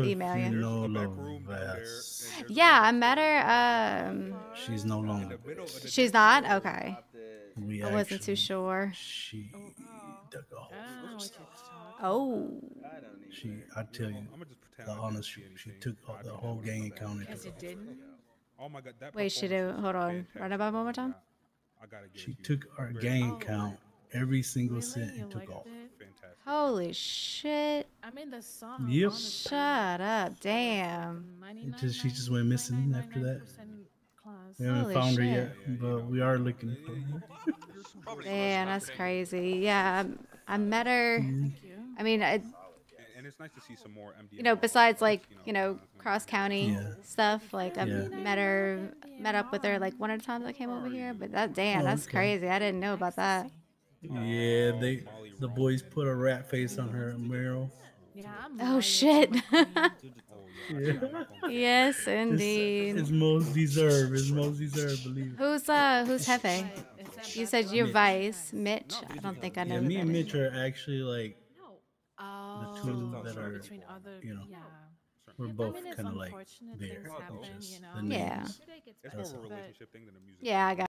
Email you. No longer. Yeah, I met her. She's no longer. She's not? Okay. I wasn't too sure. She dug a hole. Oh. She, I tell you, the honest truth, she took the whole gang and counted it. Wait, she did. Hold on. Run about one more time. She took our gang count, every single cent, and took off. Holy shit. I'm in the song. Yep. Shut up. Damn. She just went missing after that. We haven't found her yet, but we are looking for her. Man, that's crazy. Yeah, I met her. I mean, it's nice to see some more MDMA, you know, besides like, you know, cross county stuff. Like I met up with her like one of the times I came over here, but that that's crazy. I didn't know about that. Yeah, the boys put a rat face on her mural. Oh shit. Yes indeed. It's most deserved. It's most deserved, believe it. Who's Jefe? You said your vice, Mitch. I don't think I know. Yeah, me and Mitch are actually like the two that are, you know, we're both kind of like there. Yeah. It's more of a relationship thing than a music. Yeah, I got